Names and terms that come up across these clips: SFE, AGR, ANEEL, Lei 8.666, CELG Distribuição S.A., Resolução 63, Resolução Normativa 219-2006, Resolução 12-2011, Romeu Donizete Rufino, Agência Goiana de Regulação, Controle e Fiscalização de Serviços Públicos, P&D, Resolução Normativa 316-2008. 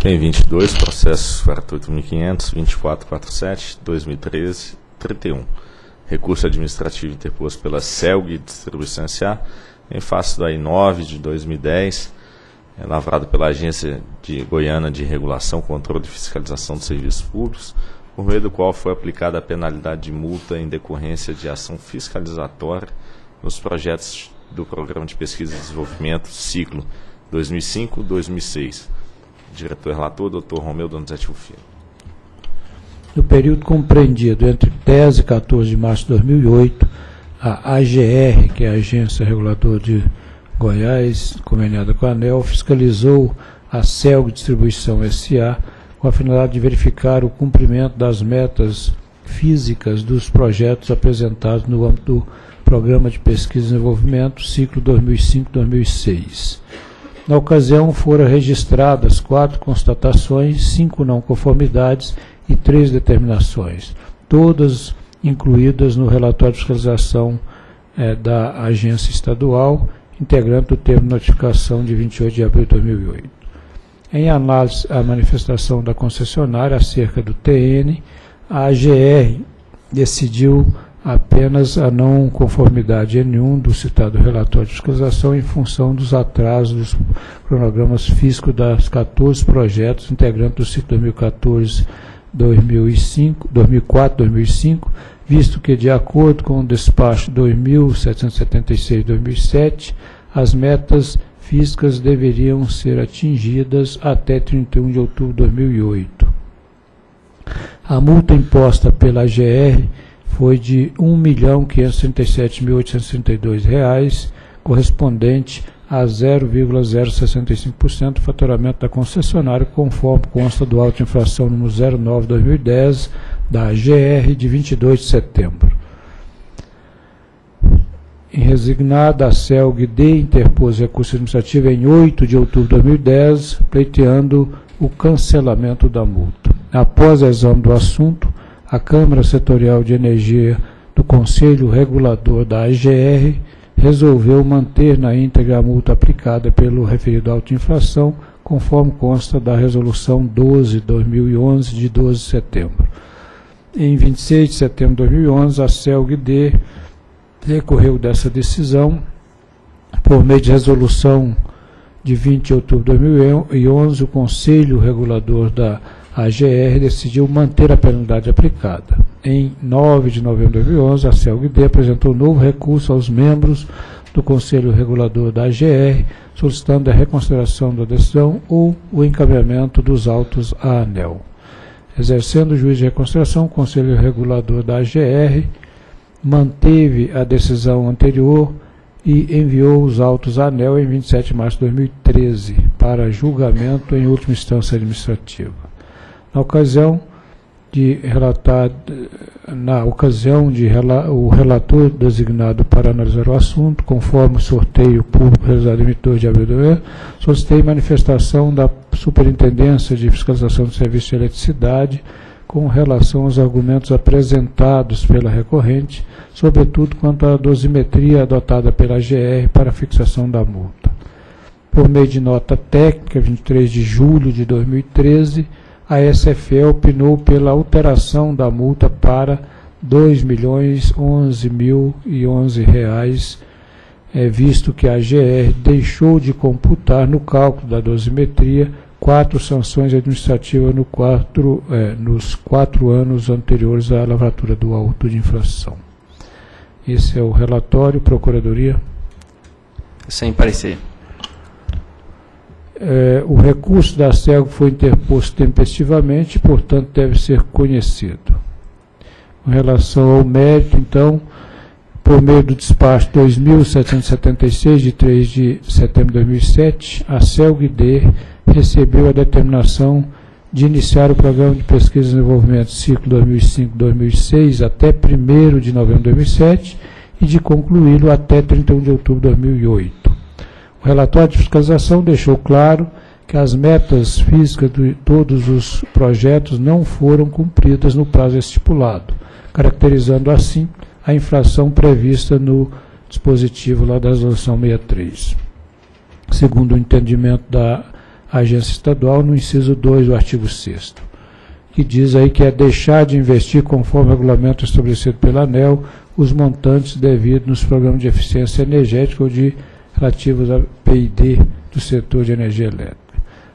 Tem 22, processo 48.500, 2447, 2013-31. Recurso administrativo interposto pela CELG Distribuição S.A. em face da I9 de 2010, lavrado pela Agência de Goiana de Regulação, Controle e Fiscalização dos Serviços Públicos, por meio do qual foi aplicada a penalidade de multa em decorrência de ação fiscalizatória nos projetos do Programa de Pesquisa e Desenvolvimento, ciclo 2005-2006. Diretor-relator, Dr. Romeu Donizete Rufino. No período compreendido entre 10 e 14 de março de 2008, a AGR, que é a Agência Reguladora de Goiás, conveniada com a ANEEL, fiscalizou a CELG Distribuição S.A. com a finalidade de verificar o cumprimento das metas físicas dos projetos apresentados no âmbito do Programa de Pesquisa e Desenvolvimento, ciclo 2005-2006. Na ocasião, foram registradas 4 constatações, 5 não conformidades e 3 determinações, todas incluídas no relatório de fiscalização da agência estadual, integrante do termo de notificação de 28 de abril de 2008. Em análise à manifestação da concessionária acerca do TN, a AGR decidiu apenas a não conformidade N1 do citado relatório de fiscalização em função dos atrasos dos cronogramas físicos das 14 projetos integrantes do ciclo 2004-2005, visto que, de acordo com o despacho 2776-2007, as metas físicas deveriam ser atingidas até 31 de outubro de 2008. A multa imposta pela AGR foi de R$ 1.537.832, correspondente a 0,065% do faturamento da concessionária, conforme consta do auto de infração número 09/2010 da AGR de 22 de setembro. Em resignada, a CELG-D interpôs recurso administrativo em 8 de outubro de 2010, pleiteando o cancelamento da multa. Após o exame do assunto, a Câmara Setorial de Energia do Conselho Regulador da AGR resolveu manter na íntegra a multa aplicada pelo referido auto de infração, conforme consta da Resolução 12-2011, de 12 de setembro. Em 26 de setembro de 2011, a CELG-D recorreu dessa decisão por meio de resolução de 20 de outubro de 2011, o Conselho Regulador da AGR decidiu manter a penalidade aplicada. Em 9 de novembro de 2011, a CELG-D apresentou novo recurso aos membros do Conselho Regulador da AGR, solicitando a reconsideração da decisão ou o encaminhamento dos autos à ANEEL. Exercendo o juízo de reconsideração, o Conselho Regulador da AGR manteve a decisão anterior e enviou os autos à ANEEL em 27 de março de 2013 para julgamento em última instância administrativa. Na ocasião de o relator designado para analisar o assunto, conforme o sorteio público realizado em 22 de abril do ano, solicitei manifestação da Superintendência de Fiscalização do Serviço de Eletricidade com relação aos argumentos apresentados pela recorrente, sobretudo quanto à dosimetria adotada pela AGR para fixação da multa. Por meio de nota técnica, 23 de julho de 2013, a SFE opinou pela alteração da multa para R$ 2.011.011, visto que a AGR deixou de computar no cálculo da dosimetria 4 sanções administrativas nos 4 anos anteriores à lavratura do auto de infração. Esse é o relatório, Procuradoria. Sem parecer. O recurso da CELG foi interposto tempestivamente, portanto, deve ser conhecido. Com relação ao mérito, então, por meio do despacho 2776, de 3 de setembro de 2007, a CELG-D recebeu a determinação de iniciar o Programa de Pesquisa e Desenvolvimento ciclo 2005-2006 até 1º de novembro de 2007 e de concluí-lo até 31 de outubro de 2008. O relatório de fiscalização deixou claro que as metas físicas de todos os projetos não foram cumpridas no prazo estipulado, caracterizando assim a infração prevista no dispositivo lá da Resolução 63. Segundo o entendimento da agência estadual, no inciso 2 do artigo 6º, que diz aí que é deixar de investir, conforme o regulamento estabelecido pela ANEEL, os montantes devidos nos programas de eficiência energética ou de relativos a P&D do setor de energia elétrica.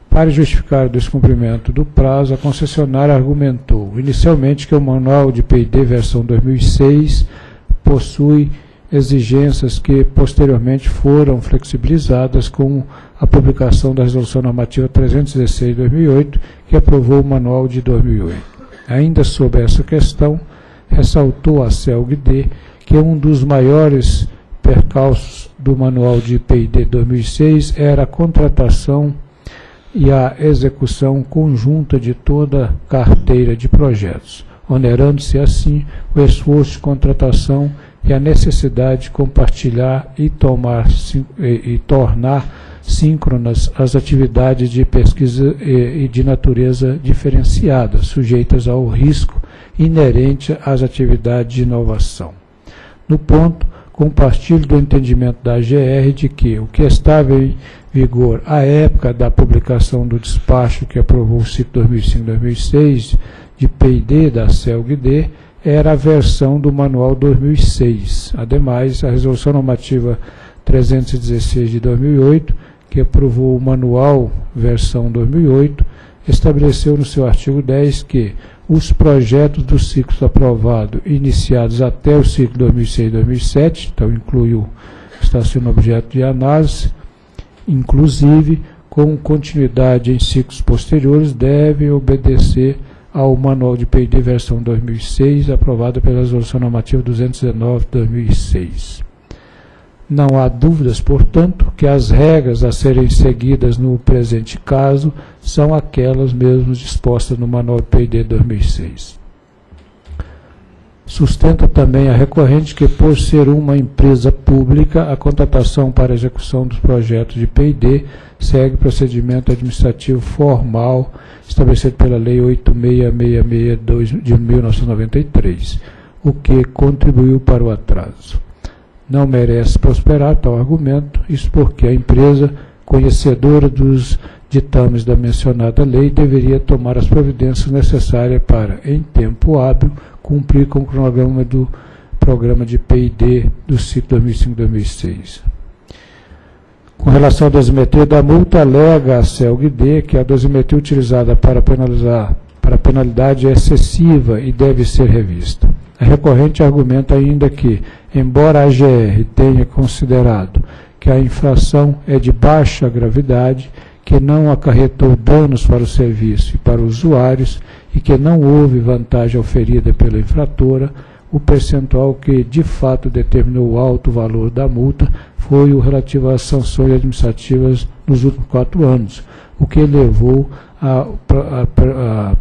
Para justificar o descumprimento do prazo, a concessionária argumentou, inicialmente, que o Manual de P&D versão 2006 possui exigências que posteriormente foram flexibilizadas com a publicação da Resolução Normativa 316-2008, que aprovou o Manual de 2008. Ainda sobre essa questão, ressaltou a CELG-D que um dos maiores percalços do Manual de P&D 2006 era a contratação e a execução conjunta de toda a carteira de projetos, onerando-se assim o esforço de contratação e a necessidade de compartilhar e tornar síncronas as atividades de pesquisa e de natureza diferenciada, sujeitas ao risco inerente às atividades de inovação. No ponto, compartilho do entendimento da AGR de que o que estava em vigor à época da publicação do despacho que aprovou o ciclo 2005-2006 de P&D da CELG-D era a versão do Manual 2006. Ademais, a Resolução Normativa 316 de 2008, que aprovou o Manual versão 2008, estabeleceu no seu artigo 10 que os projetos do ciclo aprovado iniciados até o ciclo 2006-2007, então inclui o que está sendo objeto de análise, inclusive com continuidade em ciclos posteriores, devem obedecer ao Manual de P&D versão 2006, aprovado pela Resolução Normativa 219-2006. Não há dúvidas, portanto, que as regras a serem seguidas no presente caso são aquelas mesmas dispostas no Manual de P&D 2006. Sustenta também a recorrente que, por ser uma empresa pública, a contratação para execução dos projetos de P&D segue procedimento administrativo formal estabelecido pela Lei 8.666 de 1993, o que contribuiu para o atraso. Não merece prosperar tal argumento, isso porque a empresa, conhecedora dos ditames da mencionada lei, deveria tomar as providências necessárias para, em tempo hábil, cumprir com o cronograma do programa de P&D do ciclo 2005-2006. Com relação à dosimetria da multa, alega a CELG-D que a dosimetria utilizada para penalidade é excessiva e deve ser revista. A recorrente argumenta ainda que, embora a AGR tenha considerado que a infração é de baixa gravidade, que não acarretou danos para o serviço e para os usuários e que não houve vantagem oferida pela infratora, o percentual que de fato determinou o alto valor da multa foi o relativo às sanções administrativas nos últimos 4 anos, o que elevou a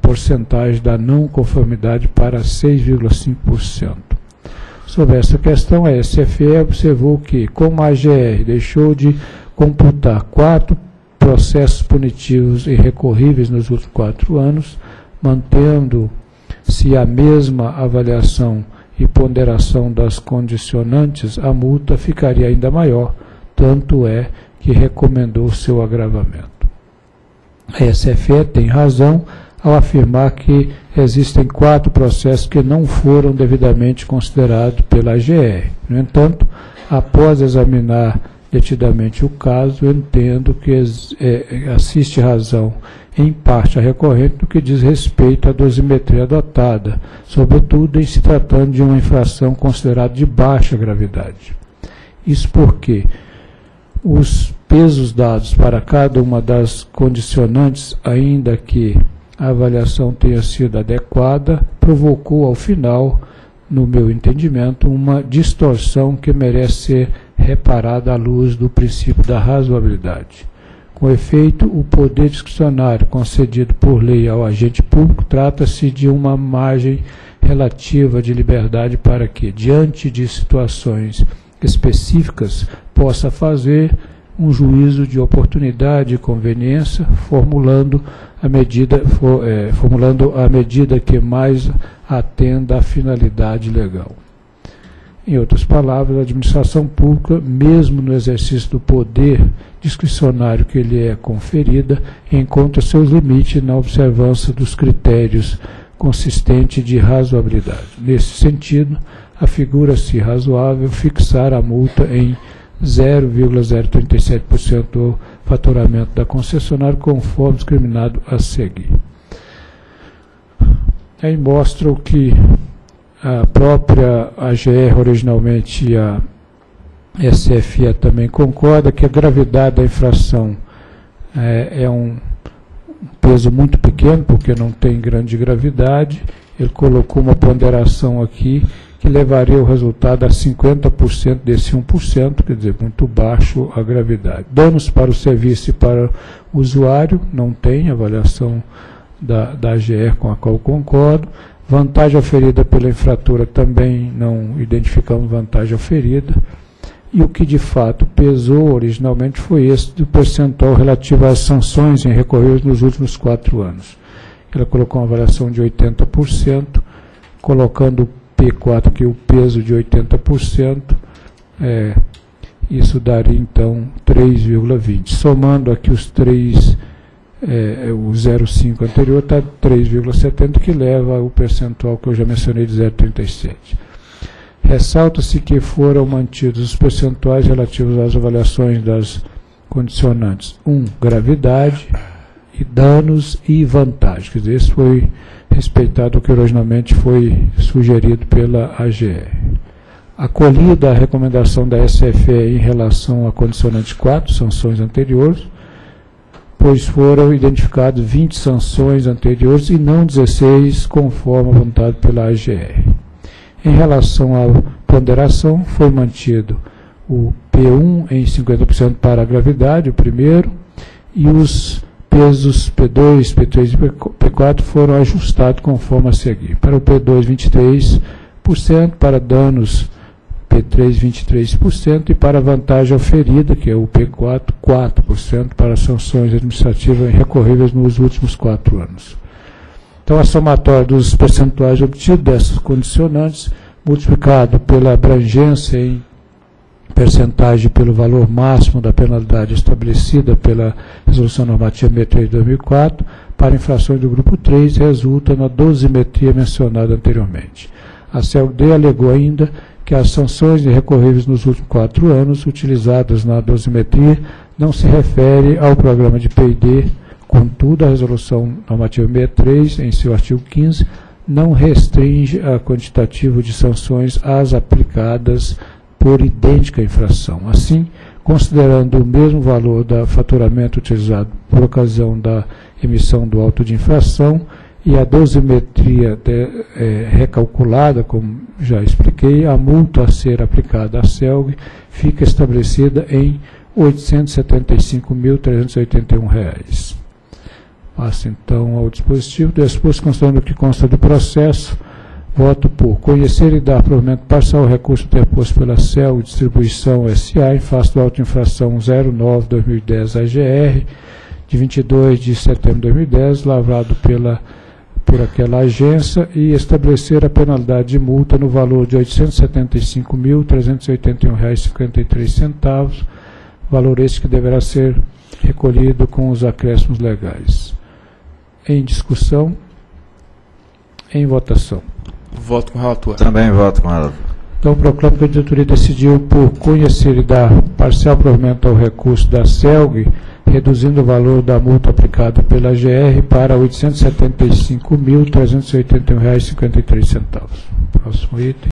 porcentagem da não conformidade para 6,5%. Sobre essa questão, a SFE observou que, como a AGR deixou de computar 4 processos punitivos e recorríveis nos últimos 4 anos, mantendo-se a mesma avaliação e ponderação das condicionantes, a multa ficaria ainda maior, tanto é que recomendou seu agravamento. A SFE tem razão ao afirmar que existem 4 processos que não foram devidamente considerados pela AGR. No entanto, após examinar detidamente o caso, eu entendo que assiste razão em parte a recorrente no que diz respeito à dosimetria adotada, sobretudo em se tratando de uma infração considerada de baixa gravidade. Isso porque os pesos dados para cada uma das condicionantes, ainda que a avaliação tenha sido adequada, provocou ao final, no meu entendimento, uma distorção que merece ser reparada à luz do princípio da razoabilidade. Com efeito, o poder discricionário concedido por lei ao agente público trata-se de uma margem relativa de liberdade para que, diante de situações específicas, possa fazer um juízo de oportunidade e conveniência, formulando a medida que mais atenda à finalidade legal. Em outras palavras, a administração pública, mesmo no exercício do poder discricionário que lhe é conferida, encontra seus limites na observância dos critérios consistentes de razoabilidade. Nesse sentido, afigura-se razoável fixar a multa em 0,037% do faturamento da concessionária, conforme discriminado a seguir. Aí mostra o que a própria AGR, originalmente a SFE, também concorda, que a gravidade da infração é um peso muito pequeno, porque não tem grande gravidade. Ele colocou uma ponderação aqui que levaria o resultado a 50% desse 1%, quer dizer, muito baixo a gravidade. Danos para o serviço e para o usuário, não tem avaliação da AGR, com a qual concordo. Vantagem oferida pela infratura, também não identificamos vantagem oferida. E o que de fato pesou originalmente foi esse do percentual relativo às sanções em recorrer nos últimos 4 anos. Ela colocou uma avaliação de 80%, colocando o P4 aqui, o peso de 80%, isso daria então 3,20. Somando aqui os três, o 0,5 anterior está 3,70, que leva o percentual que eu já mencionei de 0,37. Ressalta-se que foram mantidos os percentuais relativos às avaliações das condicionantes 1, gravidade, e danos e vantagens. Quer dizer, isso foi respeitado o que originalmente foi sugerido pela AGR. Acolhida a recomendação da SFE em relação à condicionante 4, sanções anteriores, pois foram identificadas 20 sanções anteriores e não 16, conforme apontado pela AGR. Em relação à ponderação, foi mantido o P1 em 50% para a gravidade, o primeiro, e os pesos P2, P3 e P4 foram ajustados conforme a seguir. Para o P2, 23%, para danos P3, 23%, e para a vantagem oferida, que é o P4, 4% para sanções administrativas irrecorríveis nos últimos 4 anos. Então, a somatória dos percentuais obtidos dessas condicionantes, multiplicado pela abrangência em percentagem pelo valor máximo da penalidade estabelecida pela Resolução Normativa 63 de 2004, para infrações do grupo 3, resulta na dosimetria mencionada anteriormente. A CELD alegou ainda que as sanções irrecorríveis nos últimos 4 anos utilizadas na dosimetria não se refere ao programa de P&D, contudo, a Resolução Normativa 63, em seu artigo 15, não restringe a quantitativo de sanções às aplicadas por idêntica infração. Assim, considerando o mesmo valor do faturamento utilizado por ocasião da emissão do auto de infração e a dosimetria recalculada, como já expliquei, a multa a ser aplicada à CELG fica estabelecida em R$ 875.381. Passo então ao dispositivo. Depois, considerando o que consta do processo, voto por conhecer e dar provimento parcial ao recurso interposto pela CELG Distribuição S.A. em face do auto de infração 09/2010 AGR, de 22 de setembro de 2010, lavrado por aquela agência, e estabelecer a penalidade de multa no valor de R$ 875.381,53, valor este que deverá ser recolhido com os acréscimos legais. Em discussão, em votação. Voto com o relator. Também voto com o relator. Então, proclamo que a diretoria decidiu por conhecer e dar parcial provimento ao recurso da CELG, reduzindo o valor da multa aplicada pela AGR para R$ 875.381,53. Próximo item.